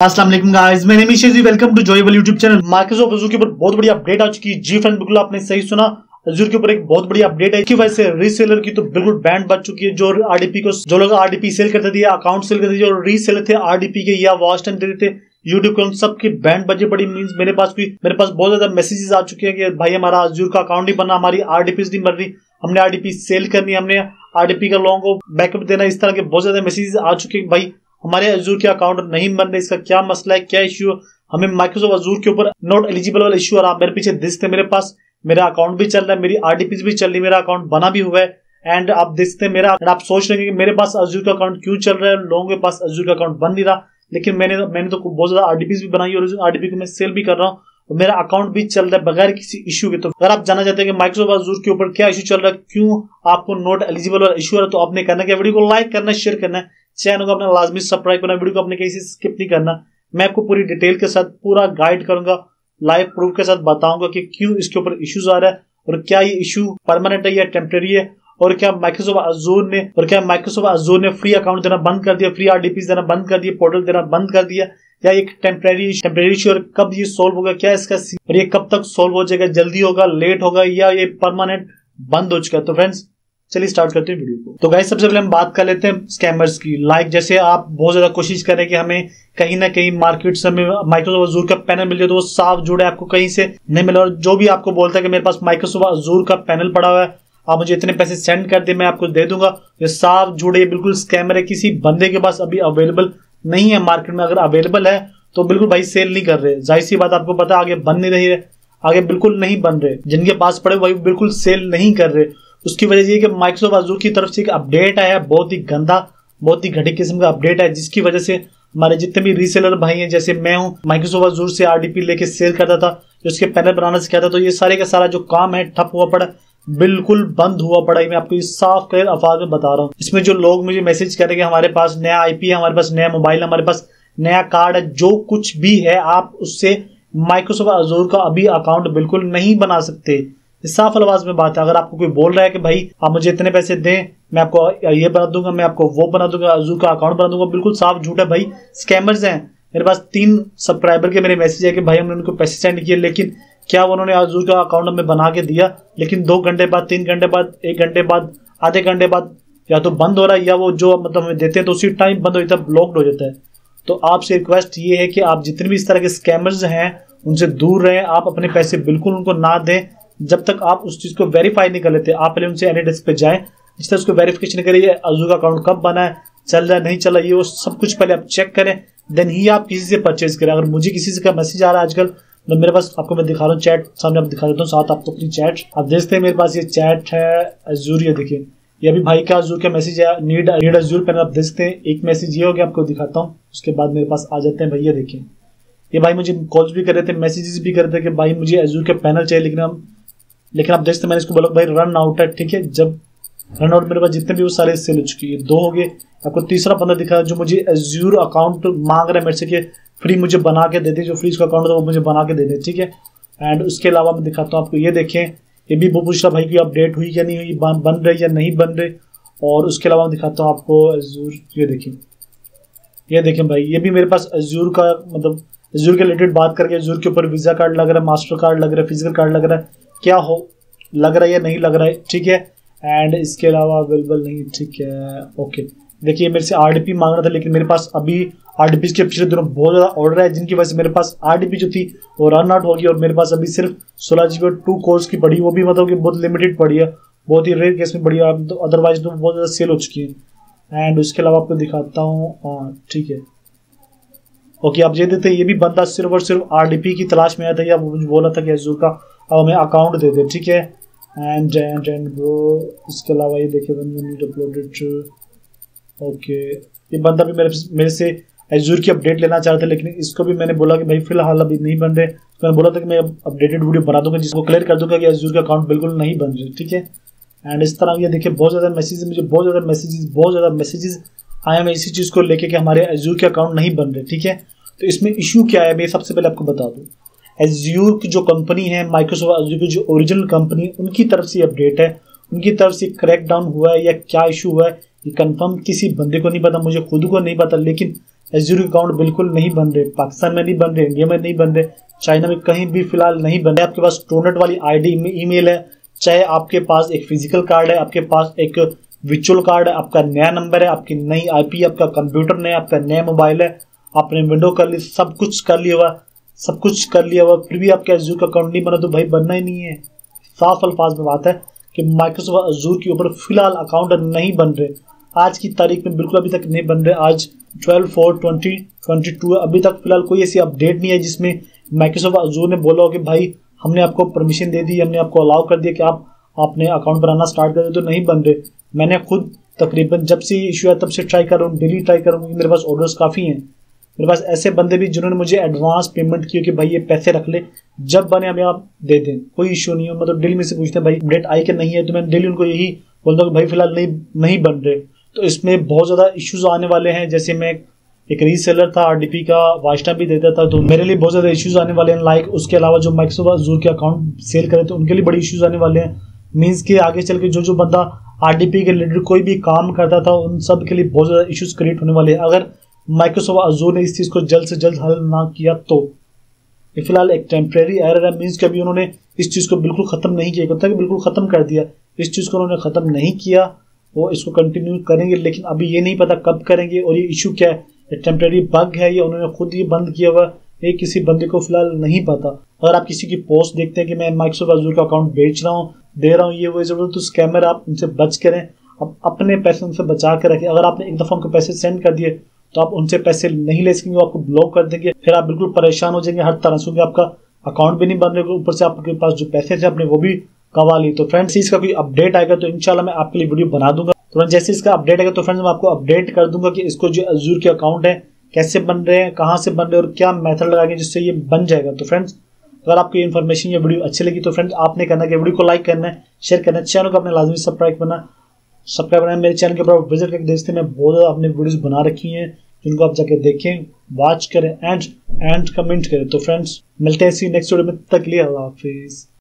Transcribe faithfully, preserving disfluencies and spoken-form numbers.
अस्सलाम वालेकुम गाइस, मैं Nimish ji, welcome to Joyable YouTube channel. Microsoft Azure के ऊपर बहुत बड़ी अपडेट आ चुकी है। जी फ्रेंड, बिल्कुल आपने सही सुना, अज़ूर के ऊपर एक बहुत बड़ी अपडेट है। इसकी वजह से रीसेलर की तो बिल्कुल बैंड बच चुकी है। जो आरडीपी को, जो लोग आरडीपी सेल करते थे, अकाउंट सेल करते थे, जो रीसेलर थे आरडीपी के या वॉच टाइम देते थे यूट्यूब के, उन सबकी बैंड बजे पड़ी। मींस मेरे पास भी मेरे पास बहुत ज्यादा मैसेजेस आ चुके हैं कि भाई हमारा अज़ूर का अकाउंट नहीं बना, हमारी आरडीपी नहीं बन रही, हमने आरडीपी सेल करनी, हमने आरडीपी का लोगों को बैकअप देना। इस तरह के बहुत ज्यादा मैसेजेस आ चुके हैं, भाई हमारे अज़ूर के अकाउंट नहीं बन रहे, इसका क्या मसला है, क्या इश्यू है। हमें माइक्रोसॉफ्ट अज़ूर के ऊपर नॉट एलिजिबल वाला इश्यू आ रहा है। मेरे पीछे दिखते हैं, मेरे पास मेरा अकाउंट भी चल रहा है, मेरी आरडीपी भी चल रही है, मेरा अकाउंट बना भी हुआ है। एंड आप देखते हैं मेरा, आप सोच रहे हैं कि मेरे पास अज़ूर का अकाउंट क्यों चल रहा है, लोगों के पास अज़ूर का अकाउंट बन नहीं रहा। लेकिन मैंने मैंने तो बहुत ज्यादा आरडीपी भी बनाई और आरडीपी को मैं सेल भी कर रहा हूँ, मेरा अकाउंट भी चल रहा है बगैर किसी इशू के। तो अगर आप जानना चाहते हैं कि माइक्रोसॉफ्ट अज़ूर के ऊपर क्या इशू चल रहा है, क्यों आपको नॉट एलिजिबल और इशू आ रहा है, तो आपने करना क्या, वीडियो को लाइक करना, शेयर करना, चैनल को अपना लाजमी सब्सक्राइब करना, वीडियो को अपने कहीं से स्किप नहीं करना। मैं आपको पूरी डिटेल के साथ पूरा गाइड करूंगा, लाइव प्रूफ के साथ बताऊंगा कि क्यों इसके ऊपर इश्यूज आ रहा है और क्या ये इशू परमानेंट है या टेम्परेरी है, और क्या माइक्रोसॉफ्ट अज़ूर ने और क्या माइक्रोसॉफ्ट अज़ूर ने फ्री अकाउंट देना बंद कर दिया, फ्री आरडीपी देना बंद कर दिया, पोर्टल देना बंद कर दिया, या एक टेम्परेरी टेम्परेरी इशू, और कब ये सोल्व होगा, क्या इसका और ये कब तक सोल्व हो जाएगा, जल्दी होगा, लेट होगा, या ये परमानेंट बंद हो चुका है। तो फ्रेंड्स चलिए स्टार्ट करते हैं वीडियो को। तो गाइस सबसे पहले हम बात कर लेते हैं स्कैमर्स की। लाइक जैसे आप बहुत ज्यादा कोशिश करें कि हमें कहीं ना कहीं मार्केट से हमें माइक्रोसॉफ्ट अज़ूर का पैनल मिल जाए, तो वो साफ जुड़े, आपको कहीं से नहीं मिला। और जो भी आपको बोलता है कि मेरे पास माइक्रोसॉफ्ट अज़ूर का पैनल पड़ा हुआ है, आप मुझे इतने पैसे सेंड कर दे, मैं आपको दे दूंगा, ये साफ जुड़े बिल्कुल स्कैमर है। किसी बंदे के पास अभी अवेलेबल नहीं है मार्केट में, अगर अवेलेबल है तो बिल्कुल भाई सेल नहीं कर रहे। जाहिर सी बात, आपको पता है आगे बन नहीं रही है, आगे बिल्कुल नहीं बन रहे, जिनके पास पड़े वही बिल्कुल सेल नहीं कर रहे। उसकी वजह ये कि माइक्रोसॉफ्ट अज़ूर की तरफ से एक अपडेट आया है, बहुत ही गंदा, बहुत ही घटिया किस्म का अपडेट है, जिसकी वजह से हमारे जितने भी रीसेलर भाई हैं, जैसे मैं हूँ, माइक्रोसॉफ्ट अज़ूर से आरडीपी लेके सेल करता था, उसके पैनल बनाना सिखाया था, तो ये सारे का सारा जो काम है ठप हुआ पड़ा, बिल्कुल बंद हुआ पड़ा। मैं आपको इस साफ क्लियर अल्फाज में बता रहा हूँ। इसमें जो लोग मुझे मैसेज करेंगे, हमारे पास नया आईपी है, हमारे पास नया मोबाइल, हमारे पास नया कार्ड है, जो कुछ भी है, आप उससे माइक्रोसॉफ्ट अज़ूर का अभी अकाउंट बिल्कुल नहीं बना सकते। साफ आवाज में बात है। अगर आपको कोई बोल रहा है कि भाई आप मुझे इतने पैसे दें, मैं आपको ये बना दूंगा, मैं आपको वो बना दूंगा, अज़ूर का अकाउंट बना दूंगा, बिल्कुल साफ झूठ है भाई, स्कैमर्स हैं। मेरे पास तीन सब्सक्राइबर के मेरे मैसेज है कि भाई हमने उनको पैसे सेंड किए, लेकिन क्या उन्होंने अज़ूर का अकाउंट हमें बना के दिया, लेकिन दो घंटे बाद, तीन घंटे बाद, एक घंटे बाद, आधे घंटे बाद या तो बंद हो रहा है, या वो जो मतलब हमें देते हैं तो उसी टाइम बंद हो जाता है, ब्लॉक्ड हो जाता है। तो आपसे रिक्वेस्ट ये है कि आप जितने भी इस तरह के स्कैमर्स हैं उनसे दूर रहें, आप अपने पैसे बिल्कुल उनको ना दें जब तक आप उस चीज को वेरीफाई नहीं कर लेते। आप पहले उनसे एनालिटिक्स पे जाएं, जिस तरह उसको वेरिफिकेशन करें, ये अज़ूर का अकाउंट कब बना है, चल रहा है नहीं चल रहा, ये वो सब कुछ पहले आप चेक करें, देन ही आप किसी से परचेज करें। अगर मुझे किसी से का मैसेज आ रहा है आजकल, तो मेरे पास आपको मैं दिखा रहा हूँ चैट, सामने आप दिखा देता हूँ, साथ आपको अपनी चैट आप देखते हैं। मेरे पास ये चैट है अज़ूर, ये देखिए, ये अभी भाई का अज़ूर का मैसेज है, नीड नीड अज़ूर पैनल, आप देखते हैं। एक मैसेज ये हो गया, आपको दिखाता हूँ, उसके बाद मेरे पास आ जाते हैं भैया, देखिए ये भाई मुझे कॉल्स भी कर रहे थे, मैसेजेस भी कर रहे थे कि भाई मुझे अज़ूर का पैनल चाहिए, लेकिन हम लेकिन आप देखते हैं मैंने इसको बोला भाई रन आउट है, ठीक है। जब रन आउट मेरे पास जितने भी वो सारे सेल हो चुकी है, दो हो गए। आपको तीसरा बंदा दिखा जो मुझे अज़ूर अकाउंट मांग रहा है मेरे से कि फ्री मुझे बना के दे दे, जो फ्री उसका अकाउंट था वो मुझे बना के दे दे, ठीक है। एंड उसके अलावा मैं दिखाता हूँ आपको, ये देखें, ये भी वो पूछ रहा भाई की अपडेट हुई या नहीं हुई, बन रही या नहीं बन रही। और उसके अलावा मैं दिखाता हूँ आपको अज़ूर, ये देखें, ये देखें भाई, ये भी मेरे पास अज़ूर का मतलब अज़ूर के रिलेटेड बात करके, अज़ूर के ऊपर वीज़ा कार्ड लग रहा है, मास्टर कार्ड लग रहा है, फिजिकल कार्ड लग रहा है, क्या हो लग रहा है या नहीं लग रहा है, ठीक है। एंड इसके अलावा अवेलेबल नहीं, ठीक है, ओके। देखिए मेरे से आरडीपी मांग रहा था, लेकिन मेरे पास अभी आरडीपी के पिछले दिनों बहुत ज़्यादा ऑर्डर है, जिनकी वजह से मेरे पास आरडीपी जो थी वो रन आउट होगी, और मेरे पास अभी सिर्फ सोलह जी बी और टू कोर्स की पड़ी, वो भी मतलब कि बहुत लिमिटेड पड़ी है, बहुत ही रेयर केस में पड़ी है, तो अदरवाइज तो बहुत ज़्यादा सेल हो चुकी है। एंड उसके अलावा आपको दिखाता हूँ, ठीक है, ओके। आप ये देते हैं, ये भी बंदा सिर्फ और सिर्फ आरडीपी की तलाश में आया था, या मुझे बोला था कि अज़ूर का अब हमें अकाउंट दे दे, ठीक है। एंड एंड एंड ब्रो, इसके अलावा ये देखिए one you need uploaded, okay, ये बंदा भी मेरे मेरे से अज़ूर की अपडेट लेना चाह रहा था, लेकिन इसको भी मैंने बोला कि भाई फिलहाल अभी नहीं बन रहे, तो मैंने बोला था कि मैं अपडेटेड वीडियो बना दूंगा, जिसको क्लियर कर दूंगा कि अज़ूर का अकाउंट बिल्कुल नहीं बन रहा, ठीक है। एंड इस तरह ये देखिए बहुत ज़्यादा मैसेज, मुझे बहुत ज़्यादा मैसेजेस बहुत ज़्यादा मैसेजेस आए हैं इसी चीज़ को लेकर कि हमारे अज़ूर के अकाउंट नहीं बन रहे, ठीक है। तो इसमें इशू क्या है, मैं सबसे पहले आपको बता दूँ, अज़ूर की जो कंपनी है, माइक्रोसॉफ्ट अज़ूर की जो ओरिजिनल कंपनी, उनकी तरफ से अपडेट है, उनकी तरफ से क्रैकडाउन हुआ है, या क्या इशू हुआ है ये कंफर्म किसी बंदे को नहीं पता, मुझे खुद को नहीं पता, लेकिन एज्यूर अकाउंट बिल्कुल नहीं बन रहे, पाकिस्तान में नहीं बन रहे, इंडिया में नहीं बन रहे, चाइना में कहीं भी फिलहाल नहीं बन रहे। आपके पास टोनेट वाली आईडी ईमेल है, चाहे आपके पास एक फिजिकल कार्ड है, आपके पास एक विचुअल कार्ड है, आपका नया नंबर है, आपकी नई आईपी, आपका कंप्यूटर नया, आपका नया मोबाइल है, आपने विंडो कर ली, सब कुछ कर लिया हुआ, सब कुछ कर लिया हुआ, फिर भी आपका एज्यूर का अकाउंट नहीं बना तो भाई बनना ही नहीं है। साफ अल्फाज में बात है कि माइक्रोसॉफ्ट अजूर के ऊपर फिलहाल अकाउंट नहीं बन रहे, आज की तारीख में बिल्कुल अभी तक नहीं बन रहे। आज बारह चार दो हज़ार बाईस अभी तक फिलहाल कोई ऐसी अपडेट नहीं है जिसमें माइक्रोसॉफ्ट अजूर ने बोला हो कि भाई हमने आपको परमिशन दे दी, हमने आपको अलाउ कर दिया कि आप आपने अकाउंट बनाना स्टार्ट कर दे, तो नहीं बन रहे। मैंने खुद तकरीबन जब से ये इशू है तब से ट्राई कर रहा हूँ, डेली ट्राई कर रहा हूँ, मेरे पास ऑर्डर्स काफ़ी हैं। मेरे पास ऐसे बंदे भी जिन्होंने मुझे एडवांस पेमेंट किया कि भाई ये पैसे रख ले, जब बने हमें आप दे दें, कोई इशू नहीं हो। मतलब डेली में से पूछते हैं भाई अपडेट आई कि नहीं है, तो मैं डेली उनको यही बोलता हूँ कि भाई फिलहाल नहीं नहीं बन रहे। तो इसमें बहुत ज़्यादा इश्यूज़ आने वाले हैं, जैसे मैं एक रीसेलर था आरडीपी का, वास्टा भी देता था, तो मेरे लिए बहुत ज़्यादा इश्यूज़ आने वाले हैं। लाइक उसके अलावा जो माइक्रोसॉफ्ट अजूर के अकाउंट सेल करें तो उनके लिए बड़े इश्यूज़ आने वाले हैं। मीन्स के आगे चल के जो जो बंदा आरडीपी के रिलेटेड कोई भी काम करता था उन सब के लिए बहुत ज़्यादा इश्यूज़ क्रिएट होने वाले हैं, अगर माइक्रोसॉफ्ट अजूर ने इस चीज़ को जल्द से जल्द हल ना किया तो। ये फिलहाल एक टेम्प्रेरी एरर है, मीन्स कि अभी उन्होंने इस चीज़ को बिल्कुल ख़त्म नहीं किया, कहता है कि बिल्कुल ख़त्म कर दिया, इस चीज़ को उन्होंने ख़त्म नहीं किया, वो इसको कंटिन्यू करेंगे, लेकिन अभी ये नहीं पता कब करेंगे। और ये इशू क्या है, ये टेम्प्रेरी बग है, ये उन्होंने खुद ही बंद किया हुआ, ये किसी बंदे को फिलहाल नहीं पता। अगर आप किसी की पोस्ट देखते हैं कि मैं माइक्रोसॉफ्ट अजूर का अकाउंट बेच रहा हूँ, दे रहा हूँ, ये वो जरूरत, तो स्कैमर आप उनसे बच करें, आप अपने पैसे उनसे बचा कर रखें। अगर आपने एक दफ़ा उनको पैसे सेंड कर दिए तो आप उनसे पैसे नहीं ले सकेंगे, आपको ब्लॉक कर देंगे, फिर आप बिल्कुल परेशान हो जाएंगे हर तरह से, क्योंकि आपका अकाउंट भी नहीं बन रहा, ऊपर से आपके पास जो पैसे थे आपने वो भी गवा ली। तो फ्रेंड्स इसका कोई अपडेट आएगा तो इंशाल्लाह मैं आपके लिए वीडियो बना दूंगा। तो जैसे इसका अपडेट आएगा तो फ्रेंड्स मैं आपको अपडेट कर दूंगा कि इसको जो अजूर के अकाउंट है कैसे बन रहे हैं, कहाँ से बन रहे हैं और क्या मेथड लगाएंगे जिससे ये बन जाएगा। तो फ्रेंड्स अगर आपको इन्फॉर्मेशन या वीडियो अच्छी लगी तो फ्रेंड्स आपने करना कि वीडियो को लाइक करना है, शेयर करना है, चैनल को अपने लाजमी सब्सक्राइब करना सब्सक्राइब करना है मेरे चैनल के ऊपर विजिट करके देखते हैं, मैं बहुत ज़्यादा अपने वीडियोज़ बना रखी हैं जिनको आप जाके देखें, वॉच करें एंड एंड कमेंट करें। तो फ्रेंड्स मिलते हैं इसी नेक्स्ट वीडियो में, तब तक के लिए अल्लाह हाफिज़।